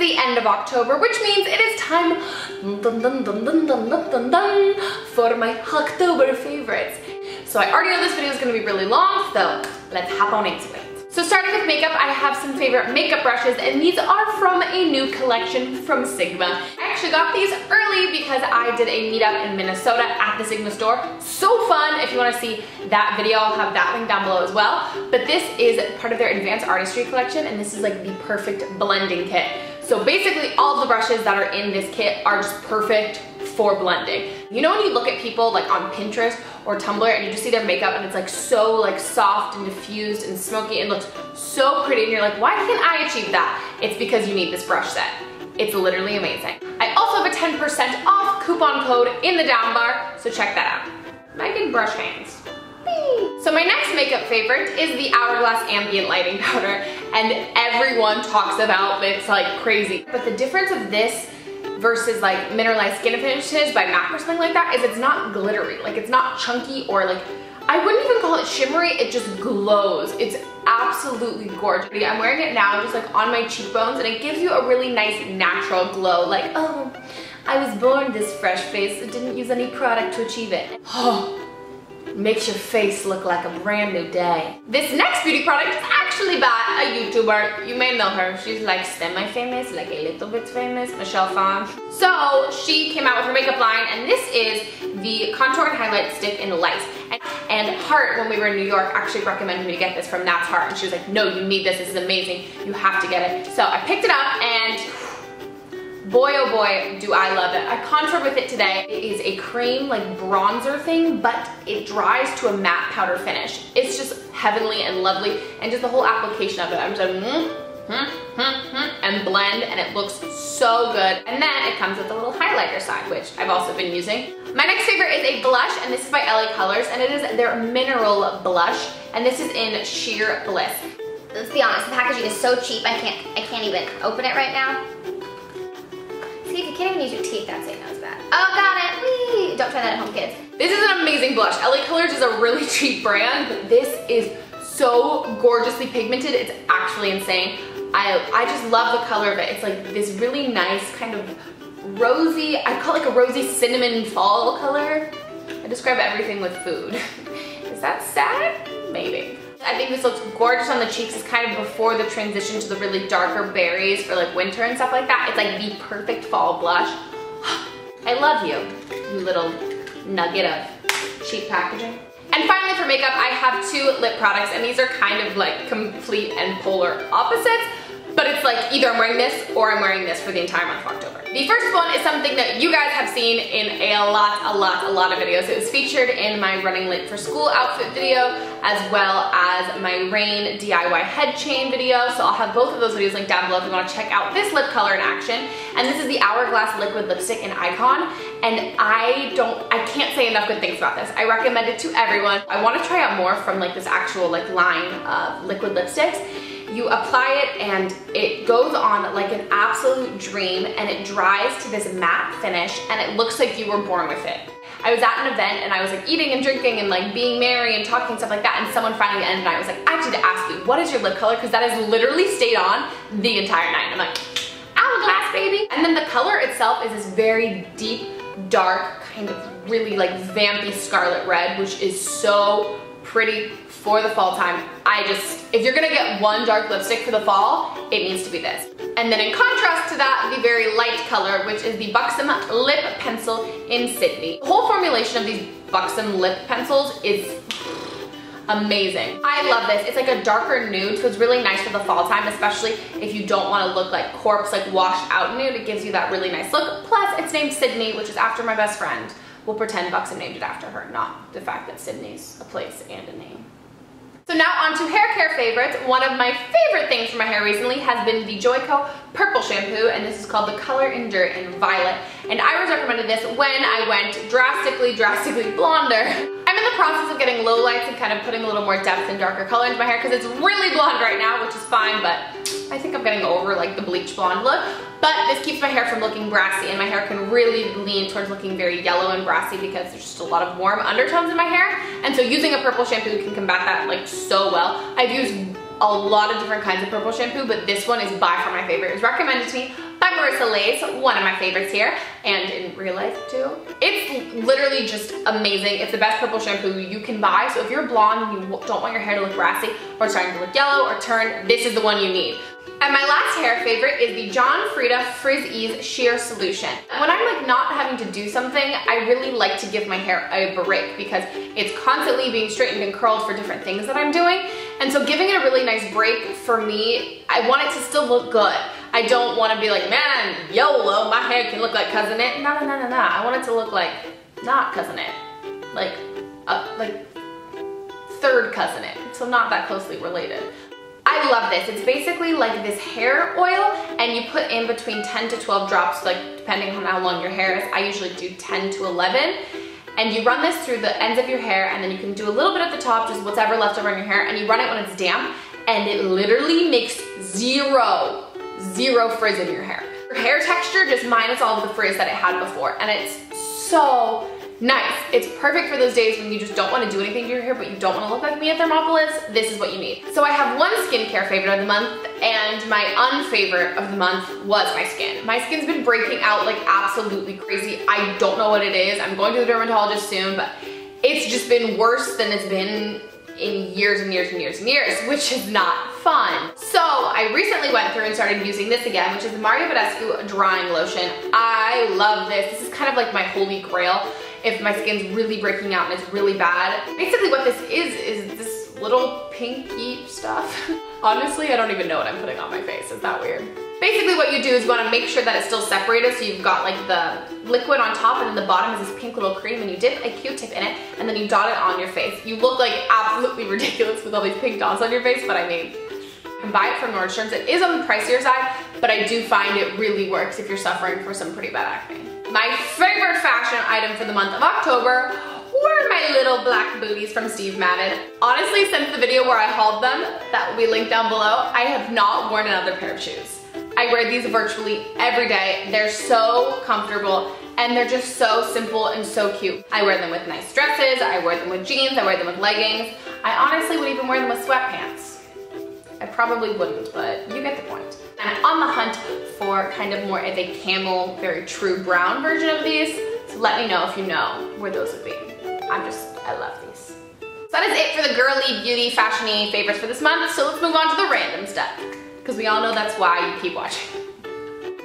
the end of October, which means it is time for my October favorites. So I already know this video is going to be really long, so let's hop on into it. So starting with makeup, I have some favorite makeup brushes, and these are from a new collection from Sigma. I actually got these early because I did a meetup in Minnesota at the Sigma store. So fun! If you want to see that video, I'll have that link down below as well. But this is part of their advanced artistry collection, and this is like the perfect blending kit. So basically all the brushes that are in this kit are just perfect for blending. You know when you look at people like on Pinterest or Tumblr and you just see their makeup and it's like so like soft and diffused and smoky and looks so pretty and you're like, why can't I achieve that? It's because you need this brush set. It's literally amazing. I also have a 10% off coupon code in the down bar, so check that out. Meghan brush hands. So my next makeup favorite is the Hourglass Ambient Lighting Powder, and everyone talks about this like crazy. But the difference of this versus like Mineralized Skin finishes by MAC or something like that is it's not glittery, like it's not chunky or like, I wouldn't even call it shimmery, it just glows. It's absolutely gorgeous. I'm wearing it now just like on my cheekbones and it gives you a really nice natural glow, like, oh, I was born this fresh face, it didn't use any product to achieve it. Oh, makes your face look like a brand new day. This next beauty product is actually by a YouTuber. You may know her. She's like semi-famous, like a little bit famous, Michelle Phan. So she came out with her makeup line, and this is the Contour and Highlight Stick in Light. And Hart, when we were in New York, actually recommended me to get this from That's Hart, and she was like, no, you need this. This is amazing. You have to get it. So I picked it up, and boy, oh boy, do I love it. I contoured with it today. It is a cream, like bronzer thing, but it dries to a matte powder finish. It's just heavenly and lovely, and just the whole application of it. I'm just like, and blend, and it looks so good. And then it comes with a little highlighter side, which I've also been using. My next favorite is a blush, and this is by LA Colors, and it is their Mineral Blush, and this is in Sheer Bliss. Let's be honest, the packaging is so cheap, I can't even open it right now. See, if you can't even use your teeth, that's it, knows that. Oh, got it, wee! Don't try that at home, kids. This is an amazing blush. LA Colors is a really cheap brand, but this is so gorgeously pigmented, it's actually insane. I just love the color of it. It's like this really nice kind of rosy, I call it like a rosy cinnamon fall color. I describe everything with food. Is that sad? Maybe. I think this looks gorgeous on the cheeks. It's kind of before the transition to the really darker berries for like winter and stuff like that. It's like the perfect fall blush. I love you, you little nugget of cheap packaging. And finally for makeup, I have two lip products, and these are kind of like complete and polar opposites, but it's like either I'm wearing this or I'm wearing this for the entire month of October. The first one is something that you guys have seen in a lot of videos. It was featured in my Running Late for School outfit video, as well as my Reign DIY head chain video. So I'll have both of those videos linked down below if you want to check out this lip color in action. And this is the Hourglass Liquid Lipstick in Icon. And I can't say enough good things about this. I recommend it to everyone. I want to try out more from like this actual like line of liquid lipsticks. You apply it and it goes on like an absolute dream, and it dries to this matte finish, and it looks like you were born with it. I was at an event and I was like eating and drinking and like being merry and talking and stuff like that, and someone finally ended, and I was like, I have to ask you, what is your lip color? Because that has literally stayed on the entire night. I'm like, hourglass, baby. And then the color itself is this very deep, dark, kind of really like vampy scarlet red, which is so pretty for the fall time. If you're gonna get one dark lipstick for the fall, it needs to be this. And then in contrast to that, the very light color, which is the Buxom Lip Pencil in Sydney. The whole formulation of these Buxom lip pencils is amazing. I love this. It's like a darker nude, so it's really nice for the fall time, especially if you don't wanna look like corpse, like washed out nude. It gives you that really nice look. Plus, it's named Sydney, which is after my best friend. We'll pretend Buxom named it after her, not the fact that Sydney's a place and a name. So now on to hair care favorites. One of my favorite things for my hair recently has been the Joico Purple Shampoo, and this is called the Color Endure Violet. And I was recommended this when I went drastically, drastically blonder. I'm in the process of getting low lights and kind of putting a little more depth and darker color into my hair because it's really blonde right now, which is fine, but I think I'm getting over like the bleach blonde look. But this keeps my hair from looking brassy, and my hair can really lean towards looking very yellow and brassy because there's just a lot of warm undertones in my hair. And so using a purple shampoo can combat that like so well. I've used a lot of different kinds of purple shampoo, but this one is by far my favorite. It was recommended to me by Marissa Lace, one of my favorites here, and in real life too. It's literally just amazing. It's the best purple shampoo you can buy, so if you're blonde and you don't want your hair to look grassy or starting to look yellow or turn, this is the one you need. And my last hair favorite is the John Frieda Frizz Ease Sheer Solution. When I'm like not having to do something, I really like to give my hair a break because it's constantly being straightened and curled for different things that I'm doing. And so giving it a really nice break for me, I want it to still look good. I don't want to be like, man, YOLO, my hair can look like Cousin It. No, no, no, no, no. I want it to look like not Cousin It. Like third Cousin It. So not that closely related. I love this. It's basically like this hair oil, and you put in between 10 to 12 drops, like depending on how long your hair is. I usually do 10 to 11. And you run this through the ends of your hair, and then you can do a little bit at the top, just whatever left over in your hair, and you run it when it's damp, and it literally makes zero frizz in your hair. Your hair texture just minus all of the frizz that it had before, and it's so nice. It's perfect for those days when you just don't want to do anything to your hair, but you don't want to look like me at Thermopolis. This is what you need. So I have one skincare favorite of the month, and my unfavorite of the month was my skin. My skin's been breaking out like absolutely crazy. I don't know what it is. I'm going to the dermatologist soon, but it's just been worse than it's been in years and years and years and years, which is not fun. So I recently went through and started using this again, which is the Mario Badescu Drying Lotion. I love this. This is kind of like my holy grail if my skin's really breaking out and it's really bad. Basically what this is this little pinky stuff. Honestly, I don't even know what I'm putting on my face. Is that weird? Basically what you do is you wanna make sure that it's still separated, so you've got like the liquid on top, and then the bottom is this pink little cream, and you dip a Q-tip in it, and then you dot it on your face. You look like absolutely ridiculous with all these pink dots on your face, but I mean, you can buy it from Nordstrom's. It is on the pricier side, but I do find it really works if you're suffering from some pretty bad acne. My favorite fashion item for the month of October were my little black booties from Steve Madden. Honestly, since the video where I hauled them, that will be linked down below, I have not worn another pair of shoes. I wear these virtually every day. They're so comfortable, and they're just so simple and so cute. I wear them with nice dresses, I wear them with jeans, I wear them with leggings. I honestly would even wear them with sweatpants. I probably wouldn't, but you get the point. And I'm on the hunt for kind of more of a camel, very true brown version of these. So let me know if you know where those would be. I love these. So that is it for the girly, beauty, fashion-y favorites for this month. So let's move on to the random stuff, because we all know that's why you keep watching.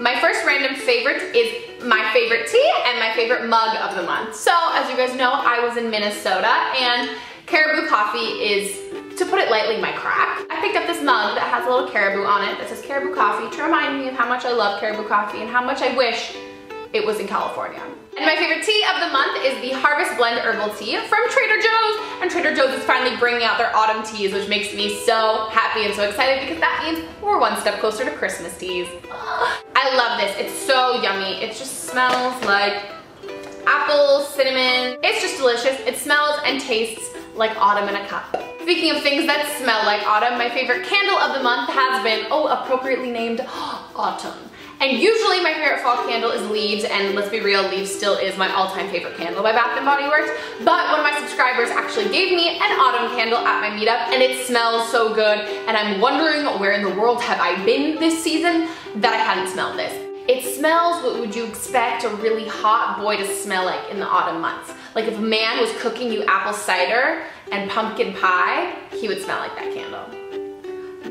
My first random favorite is my favorite tea and my favorite mug of the month. So as you guys know, I was in Minnesota, and Caribou Coffee is, to put it lightly, my crack. I picked up this mug that has a little caribou on it that says Caribou Coffee to remind me of how much I love Caribou Coffee and how much I wish it was in California. And my favorite tea of the month is the Harvest Blend Herbal Tea from Trader Joe's. And Trader Joe's is finally bringing out their autumn teas, which makes me so happy and so excited because that means we're one step closer to Christmas teas. I love this. It's so yummy. It just smells like apples, cinnamon. It's just delicious. It smells and tastes like autumn in a cup. Speaking of things that smell like autumn, my favorite candle of the month has been, appropriately named, Autumn. And usually my favorite fall candle is Leaves, and let's be real, Leaves still is my all-time favorite candle by Bath & Body Works, but one of my subscribers actually gave me an autumn candle at my meetup, and it smells so good, and I'm wondering where in the world have I been this season that I hadn't smelled this. It smells what would you expect a really hot boy to smell like in the autumn months. Like if a man was cooking you apple cider and pumpkin pie, he would smell like that candle.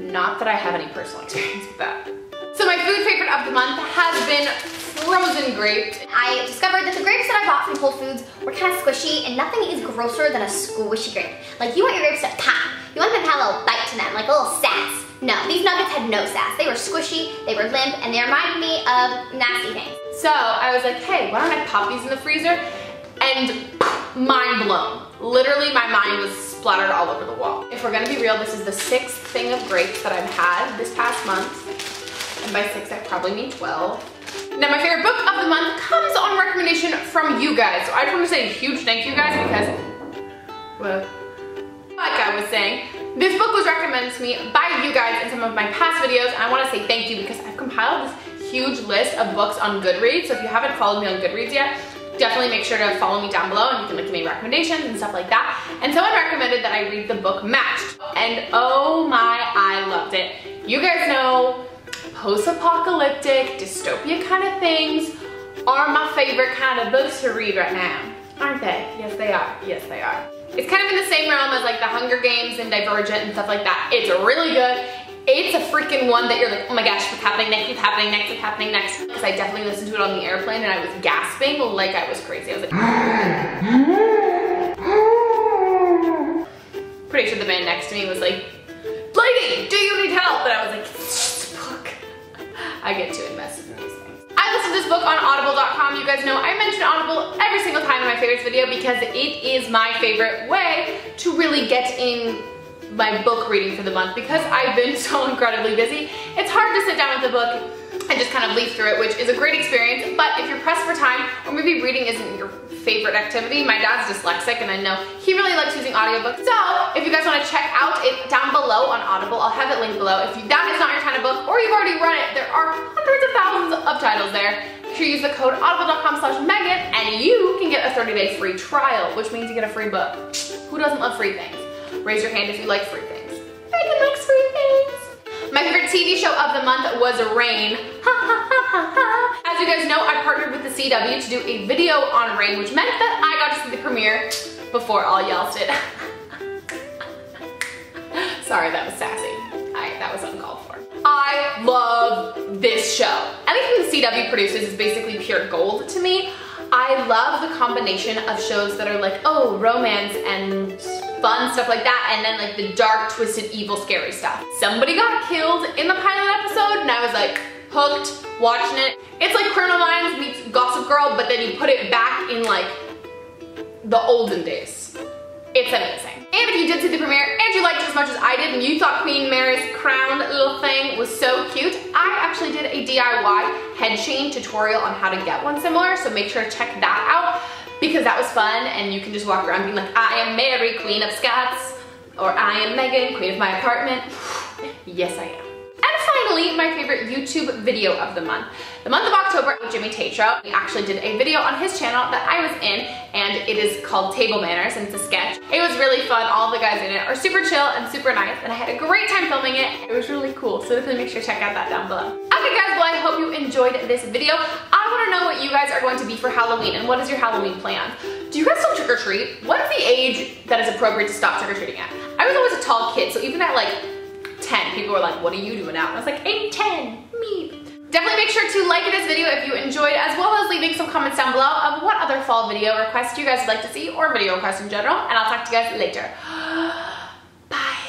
Not that I have any personal experience with that. So my food favorite of the month has been frozen grapes. I discovered that the grapes that I bought from Whole Foods were kind of squishy, and nothing is grosser than a squishy grape. Like, you want your grapes to pop. You want them to have a little bite to them, like a little sass. No, these nuggets had no sass. They were squishy, they were limp, and they reminded me of nasty things. So I was like, hey, why don't I pop these in the freezer? And mind blown. Literally, my mind was splattered all over the wall. If we're gonna be real, this is the 6th thing of grapes that I've had this past month. And by 6, I probably mean 12. Now, my favorite book of the month comes on recommendation from you guys. So I just wanna say a huge thank you guys, because, well, like I was saying, this book was recommended to me by you guys in some of my past videos, and I wanna say thank you because I've compiled this huge list of books on Goodreads. So if you haven't followed me on Goodreads yet, definitely make sure to follow me down below, and you can give me recommendations and stuff like that. And someone recommended that I read the book Matched. And oh my, I loved it. You guys know post-apocalyptic, dystopia kind of things are my favorite kind of books to read right now. Aren't they? Yes, they are. Yes, they are. It's kind of in the same realm as like The Hunger Games and Divergent and stuff like that. It's really good. It's a freaking one that you're like, oh my gosh, what's happening next, what's happening next, what's happening next. Because I definitely listened to it on the airplane and I was gasping like I was crazy. I was like, pretty sure the man next to me was like, lady, do you need help? And I was like, this book. I get too invested in these things. I listened to this book on audible.com. You guys know I mention Audible every single time in my favorites video because it is my favorite way to really get in my book reading for the month, because I've been so incredibly busy. It's hard to sit down with a book and just kind of leaf through it, which is a great experience. But if you're pressed for time, or maybe reading isn't your favorite activity, my dad's dyslexic and I know he really likes using audiobooks. So if you guys want to check out it down below on Audible, I'll have it linked below. If that is not your kind of book or you've already read it, there are hundreds of thousands of titles there. Make sure you use the code audible.com/Meghan and you can get a 30-day free trial, which means you get a free book. Who doesn't love free things? Raise your hand if you like free things. Megan likes free things. My favorite TV show of the month was Reign. As you guys know, I partnered with the CW to do a video on Reign, which meant that I got to see the premiere before all y'all did. Sorry, that was sassy. That was uncalled for. I love this show. Anything the CW produces is basically pure gold to me. I love the combination of shows that are like, oh, romance and fun stuff like that, and then like the dark, twisted, evil, scary stuff. Somebody got killed in the pilot episode and I was like hooked watching it. It's like Criminal Minds meets Gossip Girl, but then you put it back in like the olden days. It's amazing. And if you did see the premiere and you liked it as much as I did and you thought Queen Mary's crown little thing was so cute, I actually did a DIY head chain tutorial on how to get one similar, so make sure to check that out because that was fun and you can just walk around being like, I am Mary, Queen of Scots, or I am Meghan, Queen of my apartment. Yes, I am. Finally, my favorite YouTube video of the month of October, Jimmy Tatro. We actually did a video on his channel that I was in, and it is called Table Manners, and it's a sketch. It was really fun. All the guys in it are super chill and super nice, and I had a great time filming it. It was really cool, so definitely make sure to check out that down below. Okay guys, well I hope you enjoyed this video. I want to know what you guys are going to be for Halloween, and what is your Halloween plan? Do you guys still trick or treat? What is the age that is appropriate to stop trick or treating at? I was always a tall kid, so even at like 10. People were like, what are you doing out? And I was like, 8, 10, me. Definitely make sure to like this video if you enjoyed, as well as leaving some comments down below of what other fall video requests you guys would like to see, or video requests in general, and I'll talk to you guys later. Bye.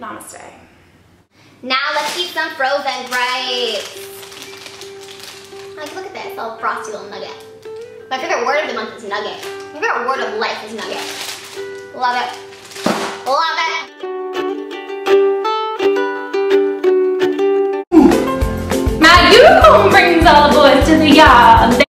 Namaste. Now let's eat some frozen grapes. Like, look at this little frosty little nugget. My favorite word of the month is nugget. My favorite word of life is nugget. Love it. Love it. Unicorn brings all the boys to the yard.